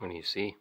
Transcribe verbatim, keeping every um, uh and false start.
What do you see?